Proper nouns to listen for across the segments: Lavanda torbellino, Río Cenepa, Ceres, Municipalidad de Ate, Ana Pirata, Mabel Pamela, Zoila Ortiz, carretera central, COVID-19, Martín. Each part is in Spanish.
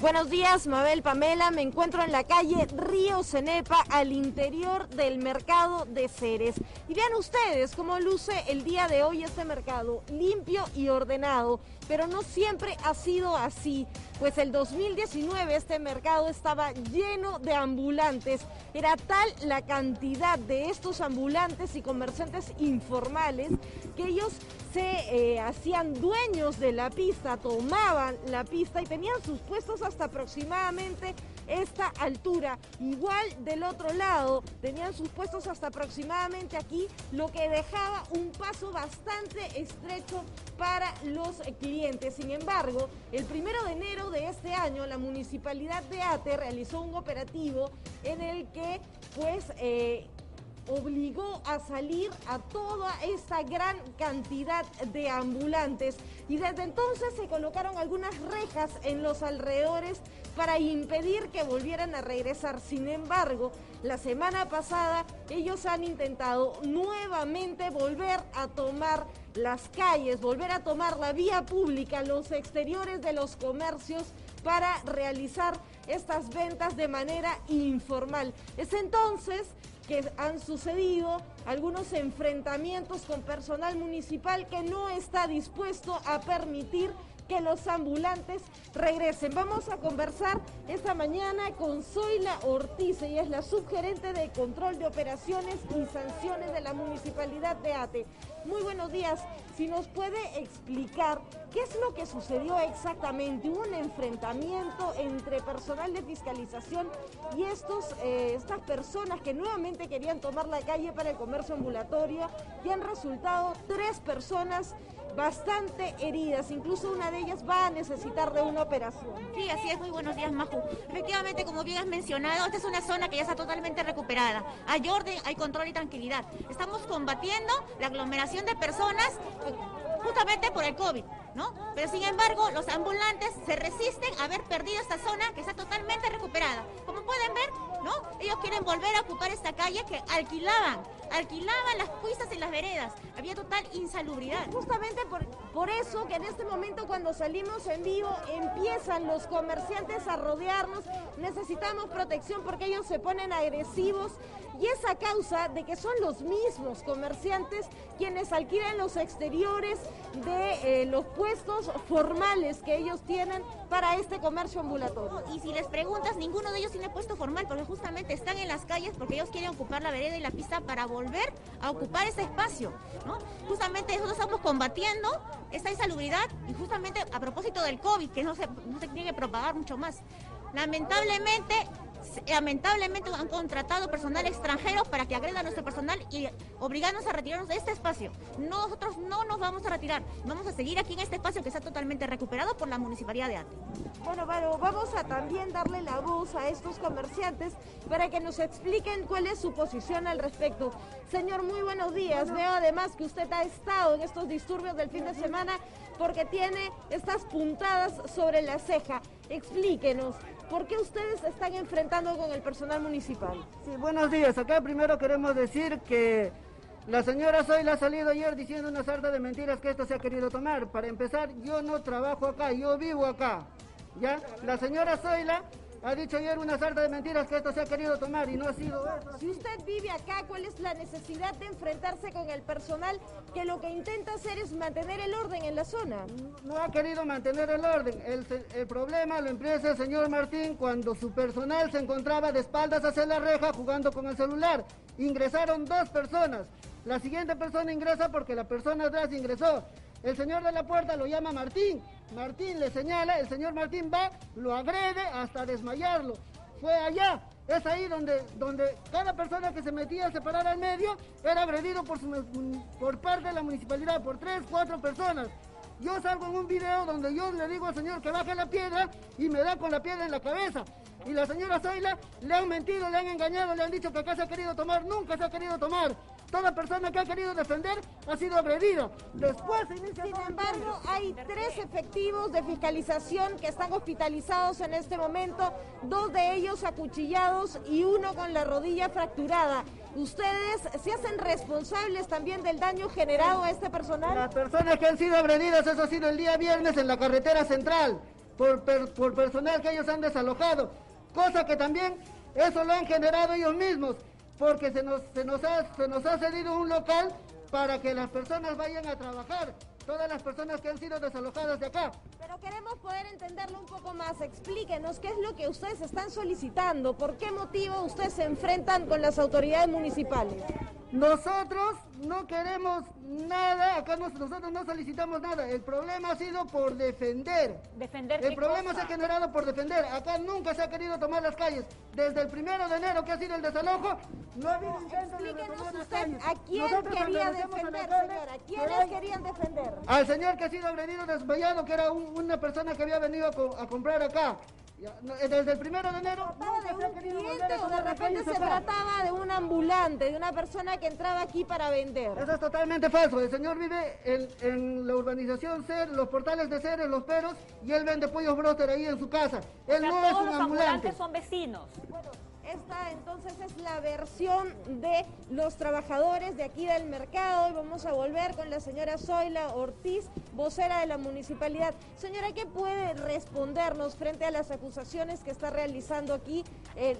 Buenos días, Mabel Pamela. Me encuentro en la calle Río Cenepa, al interior del mercado de Ceres. Y vean ustedes cómo luce el día de hoy este mercado, limpio y ordenado, pero no siempre ha sido así. Pues el 2019 este mercado estaba lleno de ambulantes. Era tal la cantidad de estos ambulantes y comerciantes informales que ellos se hacían dueños de la pista, tomaban la pista y tenían sus puestos hasta aproximadamente esta altura. Igual del otro lado tenían sus puestos hasta aproximadamente aquí, lo que dejaba un paso bastante estrecho para los clientes. Sin embargo, el 1 de enero de este año la Municipalidad de Ate realizó un operativo en el que obligó a salir a toda esta gran cantidad de ambulantes, y desde entonces se colocaron algunas rejas en los alrededores para impedir que volvieran a regresar. Sin embargo, la semana pasada ellos han intentado nuevamente volver a tomar las calles, volver a tomar la vía pública, los exteriores de los comercios, para realizar estas ventas de manera informal. Es entonces que han sucedido algunos enfrentamientos con personal municipal que no está dispuesto a permitir que los ambulantes regresen. Vamos a conversar esta mañana con Zoila Ortiz, ella es la subgerente de Control de Operaciones y Sanciones de la Municipalidad de Ate. Muy buenos días. Si nos puede explicar qué es lo que sucedió exactamente. Hubo un enfrentamiento entre personal de fiscalización y estas personas que nuevamente querían tomar la calle para el comercio ambulatorio, y han resultado 3 personas bastante heridas, incluso una de ellas va a necesitar de una operación. Sí, así es. Muy buenos días, Maju. Efectivamente, como bien has mencionado, esta es una zona que ya está totalmente recuperada. Hay orden, hay control y tranquilidad. Estamos combatiendo la aglomeración de personas justamente por el COVID, ¿no? Pero sin embargo, los ambulantes se resisten a haber perdido esta zona que está totalmente recuperada. Como pueden ver, ¿no? Ellos quieren volver a ocupar esta calle que alquilaban las pistas y las veredas. Había total insalubridad. Justamente por eso que en este momento, cuando salimos en vivo, empiezan los comerciantes a rodearnos. Necesitamos protección porque ellos se ponen agresivos, y es a causa de que son los mismos comerciantes quienes alquilan los exteriores de los puestos formales que ellos tienen para este comercio ambulatorio. Y si les preguntas, ninguno de ellos tiene puesto formal, porque justamente están en las calles porque ellos quieren ocupar la vereda y la pista para volver a ocupar ese espacio, ¿no? Justamente nosotros estamos combatiendo esta insalubridad, y justamente a propósito del COVID, que no se tiene que propagar mucho más. Lamentablemente han contratado personal extranjero para que agredan a nuestro personal y obligarnos a retirarnos de este espacio. Nosotros no nos vamos a retirar, vamos a seguir aquí en este espacio que está totalmente recuperado por la Municipalidad de Ate. Bueno, pero vamos a también darle la voz a estos comerciantes para que nos expliquen cuál es su posición al respecto. Señor, muy buenos días. Bueno. Veo además que usted ha estado en estos disturbios del fin de semana porque tiene estas puntadas sobre la ceja. Explíquenos, ¿por qué ustedes están enfrentando con el personal municipal? Sí, buenos días. Acá primero queremos decir que la señora Zoila ha salido ayer diciendo una sarta de mentiras que esto se ha querido tomar. Para empezar, yo no trabajo acá, yo vivo acá, ¿ya? La señora Zoila ha dicho ayer una sarta de mentiras que esto se ha querido tomar y no ha sido eso. Si usted vive acá, ¿cuál es la necesidad de enfrentarse con el personal que lo que intenta hacer es mantener el orden en la zona? No ha querido mantener el orden. El problema lo empieza el señor Martín cuando su personal se encontraba de espaldas hacia la reja jugando con el celular. Ingresaron 2 personas. La siguiente persona ingresa porque la persona atrás ingresó. El señor de la puerta lo llama Martín. Martín le señala, el señor Martín va, lo agrede hasta desmayarlo. Fue allá, es ahí donde cada persona que se metía a separar al medio era agredido por parte de la municipalidad, por 3, 4 personas. Yo salgo en un video donde yo le digo al señor que baje la piedra y me da con la piedra en la cabeza. Y la señora Zoila le han mentido, le han engañado, le han dicho que acá se ha querido tomar, nunca se ha querido tomar. Toda persona que ha querido defender ha sido agredida. Después se inicia. Sin embargo, hay 3 efectivos de fiscalización que están hospitalizados en este momento, 2 de ellos acuchillados y 1 con la rodilla fracturada. ¿Ustedes se hacen responsables también del daño generado a este personal? Las personas que han sido agredidas, eso ha sido el día viernes en la carretera central. por personal que ellos han desalojado, cosa que también eso lo han generado ellos mismos, porque se nos ha cedido un local para que las personas vayan a trabajar, todas las personas que han sido desalojadas de acá. Pero queremos poder entenderlo un poco más, explíquenos qué es lo que ustedes están solicitando, por qué motivo ustedes se enfrentan con las autoridades municipales. Nosotros no queremos nada, acá nosotros no solicitamos nada, el problema ha sido por defender. ¿Defender qué cosa? El problema se ha generado por defender, acá nunca se ha querido tomar las calles, desde el 1 de enero que ha sido el desalojo, no ha habido intento de retomar las calles. ¿A quién quería defender, señora? ¿A quiénes querían defender? Al señor que ha sido agredido, desmayado, que era una persona que había venido a comprar acá. Desde el 1 de enero... ¿De un cliente o de repente se trataba de un ambulante, de una persona que entraba aquí para vender? Eso es totalmente falso. El señor vive en la urbanización Ser, los portales de Ceres, Los Peros, y él vende pollos broster ahí en su casa. Él no es un ambulante. Los ambulantes son vecinos. Bueno, esta entonces es la versión de los trabajadores de aquí del mercado. Y vamos a volver con la señora Zoila Ortiz, vocera de la municipalidad. Señora, ¿qué puede respondernos frente a las acusaciones que está realizando aquí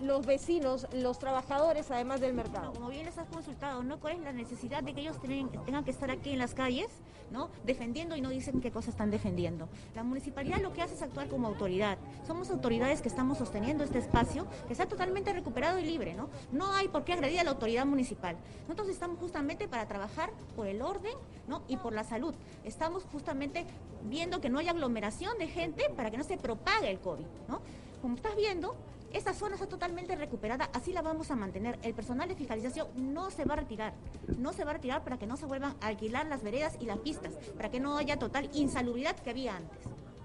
los vecinos, los trabajadores, además del mercado? Bueno, como bien les has consultado, ¿no? ¿Cuál es la necesidad de que ellos tengan que estar aquí en las calles, ¿no? Defendiendo, y no dicen qué cosas están defendiendo? La municipalidad lo que hace es actuar como autoridad. Somos autoridades que estamos sosteniendo este espacio, que está totalmente recuperado y libre, ¿no? No hay por qué agredir a la autoridad municipal. Nosotros estamos justamente para trabajar por el orden, ¿no? Y por la salud. Estamos justamente viendo que no haya aglomeración de gente para que no se propague el COVID, ¿no? Como estás viendo, esta zona está totalmente recuperada, así la vamos a mantener. El personal de fiscalización no se va a retirar, no se va a retirar para que no se vuelvan a alquilar las veredas y las pistas, para que no haya total insalubridad que había antes.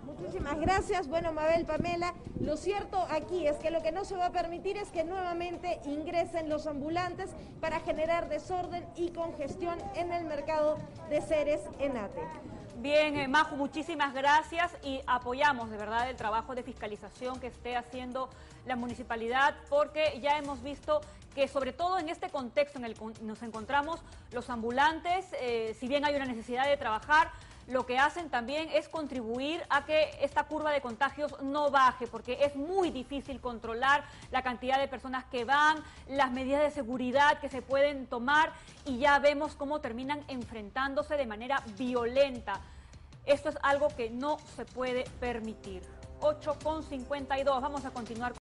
Muchísimas gracias. Bueno, Mabel, Pamela, lo cierto aquí es que lo que no se va a permitir es que nuevamente ingresen los ambulantes para generar desorden y congestión en el mercado de Ceres en Ate. Bien, Majo, muchísimas gracias y apoyamos de verdad el trabajo de fiscalización que esté haciendo la municipalidad, porque ya hemos visto que sobre todo en este contexto en el que nos encontramos, los ambulantes, si bien hay una necesidad de trabajar, lo que hacen también es contribuir a que esta curva de contagios no baje, porque es muy difícil controlar la cantidad de personas que van, las medidas de seguridad que se pueden tomar, y ya vemos cómo terminan enfrentándose de manera violenta. Esto es algo que no se puede permitir. 8:52, vamos a continuar.